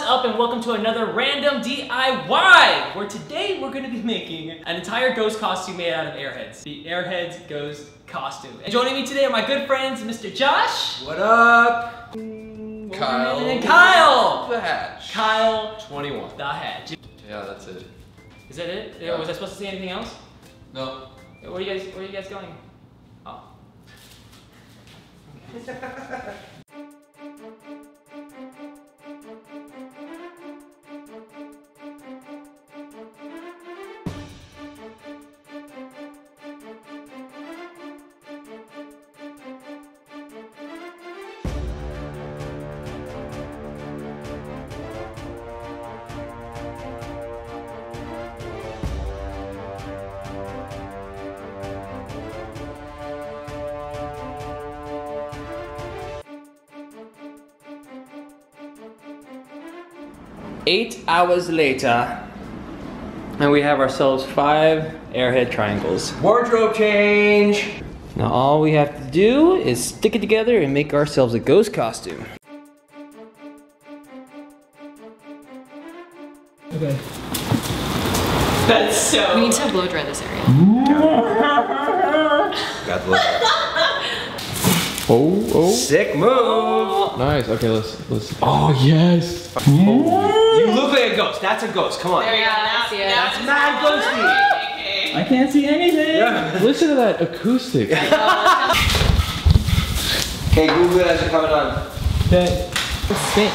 What's up and welcome to another random DIY, where today we're going to be making an entire ghost costume made out of Airheads. The Airheads ghost costume. And joining me today are my good friends, Mr. Josh. What up? Kyle. And Kyle. The Hatch. Kyle. 21. The Hatch. Yeah, that's it. Is that it? Yeah. Was I supposed to say anything else? No. Where are you guys going? Oh. Okay. "8 hours later, and we have ourselves 5 airhead triangles. Wardrobe change! Now all we have to do is stick it together and make ourselves a ghost costume. Okay. That's so... We need to blow dry this area. Got blow dry. Oh, oh. Sick move! Oh. Nice, okay, let's. Oh, yes! Oh. You look like a ghost. That's a ghost. Come on. There we go. That's mad ghosty. I can't see anything. Yeah. Listen to that acoustic. Okay, Google it as you're coming on. Okay. Six.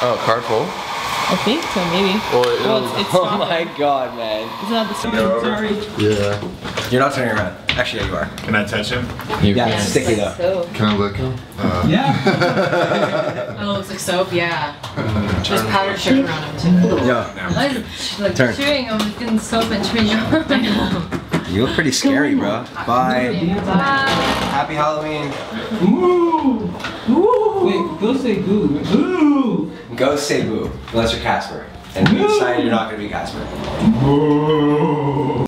Oh, carpool. I think so, maybe. Well, it's oh my god, man. It's not the same. Sorry. Yeah. You're not turning around. Actually, yeah, you are. Can I touch him? Yeah, sticky though. Soap. Can I look? Yeah. Oh, it looks like soap. Yeah. There's powdered sugar on him too. Yeah. No. Like turn. Chewing on getting soap and chewing on. You look pretty scary, bro. Bye. Happy Halloween. Ooh. Ooh. Wait, go say boo. Ooh. Go say boo. Unless you're Casper, and you decide you're not gonna be Casper. Ooh.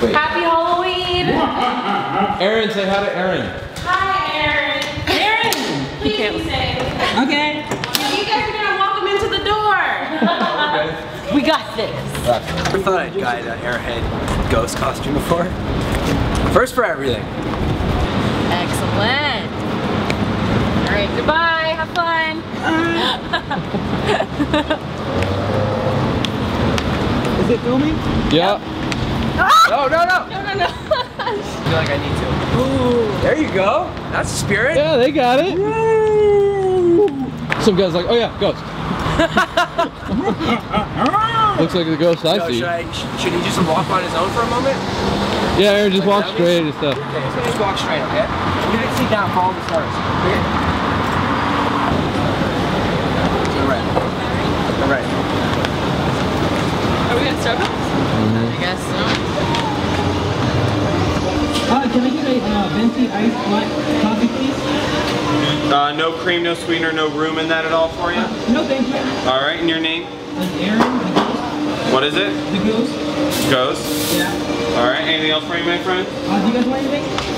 Wait. Happy Halloween! Aaron, say hi to Aaron. Hi, Aaron. Aaron! Please be safe. Okay. You guys are gonna walk him into the door. Okay. We got this. I thought I'd guide an airhead ghost costume before. First for everything. Excellent. All right, goodbye. Have fun. Is it filming? Yeah. Yep. No, no, no! No, no, no! I feel like I need to. Ooh, there you go! That's the spirit! Yeah, they got it! Yay. Some guy's like, oh yeah, ghost! Looks like the ghost I see. Should he just walk on his own for a moment? Yeah, Aaron, just walk straight and stuff. Okay, so just walk straight, okay? You're gonna sit down, follow the stars. Okay? To the right. To the right. Are we gonna struggle? I guess so. Can I get a venti iced black coffee, please? No cream, no sweetener, no room in that at all for you? No, thank you. All right, and your name? Aaron, the ghost. What is it? The ghost. Ghost? Yeah. All right, anything else for you, my friend? Do you guys want anything?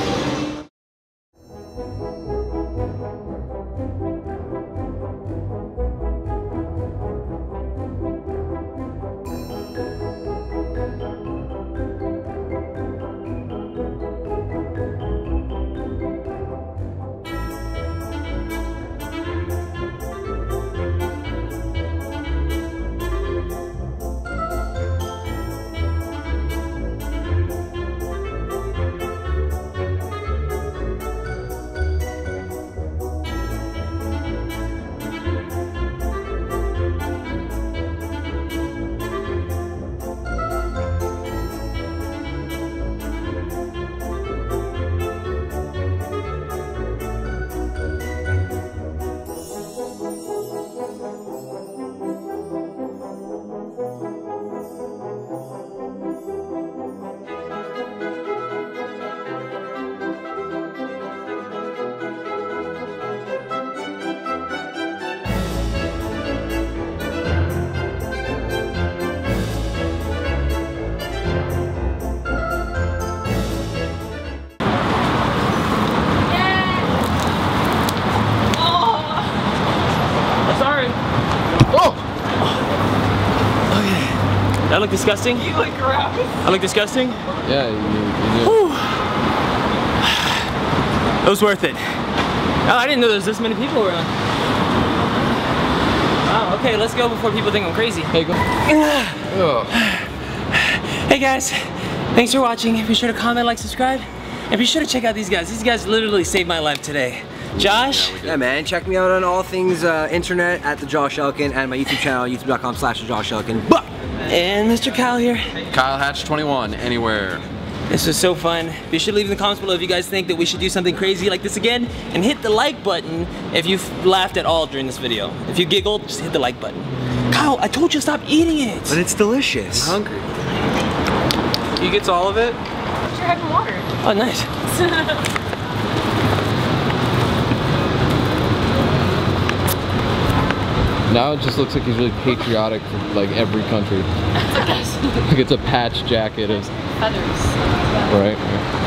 I look disgusting? You look gross. I look disgusting? Yeah, you do. It was worth it. Oh, I didn't know there was this many people around. Wow, okay, let's go before people think I'm crazy. Hey, go. Hey guys, thanks for watching. Be sure to comment, like, subscribe, and be sure to check out these guys. These guys literally saved my life today. Josh? Yeah, man, check me out on all things internet at the Josh Elkin and my YouTube channel, youtube.com/theJoshElkin. And Mr. Kyle here. Kyle Hatch 21, anywhere. This was so fun. Be sure to leave in the comments below if you guys think that we should do something crazy like this again, and hit the like button if you've laughed at all during this video. If you giggled, just hit the like button. Kyle, I told you to stop eating it. But it's delicious. I'm hungry. He gets all of it? You're having water. Oh, nice. Now it just looks like he's really patriotic for like every country. Like it's a patch jacket of feathers. Right.